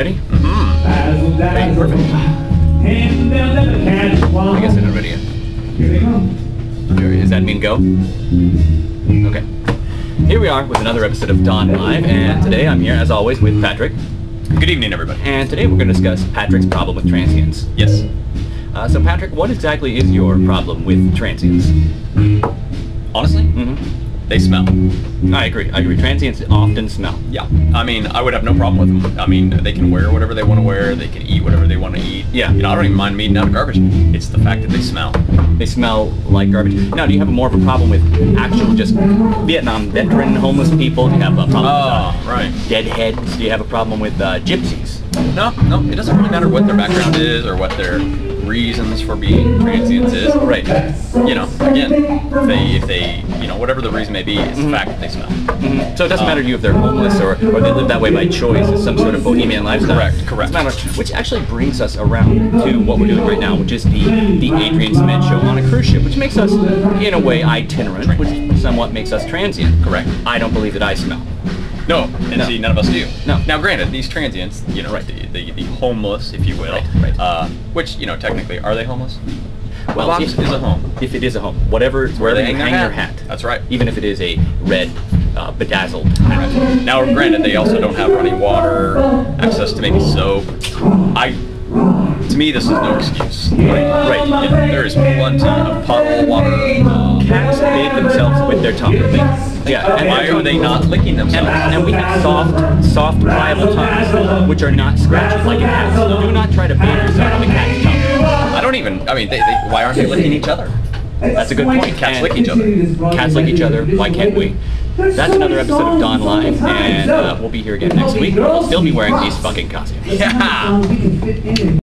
ready? Mm-hmm. Hey, perfect. I guess they're not ready yet. Here they come. Does that mean go? Okay. Here we are with another episode of Don Live, and today I'm here, as always, with Patrick. Good evening, everybody. And today we're going to discuss Patrick's problem with transients. Yes. So, Patrick, what exactly is your problem with transients? Honestly? Mm-hmm. They smell. I agree. Transients often smell. Yeah. I mean, I would have no problem with them. I mean, they can wear whatever they want to wear. They can eat whatever they want to eat. Yeah. You know, I don't even mind them eating out of garbage. It's the fact that they smell. They smell like garbage. Now, do you have more of a problem with actual just Vietnam veteran homeless people? Do you have a problem with deadheads? Do you have a problem with gypsies? No. It doesn't really matter what their background is or what their reasons for being transients is. Right. You know, again, if they, you know, whatever the reason may be, it's the fact that they smell. Mm-hmm. So it doesn't matter to you if they're homeless or they live that way by choice, it's some sort of bohemian lifestyle. Correct. Which actually brings us around to what we're doing right now, which is the Adrian Zmed Show on a cruise ship, which makes us, in a way, itinerant, which somewhat makes us transient. Correct. I don't believe that I smell. No, and see, none of us do. No. Now, granted, these transients, you know, the homeless, if you will, which, you know, technically, are they homeless? Well, a box is a home. If it is a home, whatever, where they hang their hat. That's right. Even if it is a red, bedazzled hat. Right. Now, granted, they also don't have running water, access to maybe soap. To me, this is no excuse. Right. Yeah, there is plenty of potable water. Cats bathe themselves with their tongue. Yeah. And why are they not licking themselves? And we have soft, pliable tongues, which are not scratchy like a cat's. Do not try to bathe yourself with a cat's tongue. I don't even. I mean, why aren't they licking each other? That's a good point. Cats lick each other. Cats lick each other. Why can't we? That's another episode of Don Live, and we'll be here again next week. We'll still be wearing these fucking costumes. Yeah.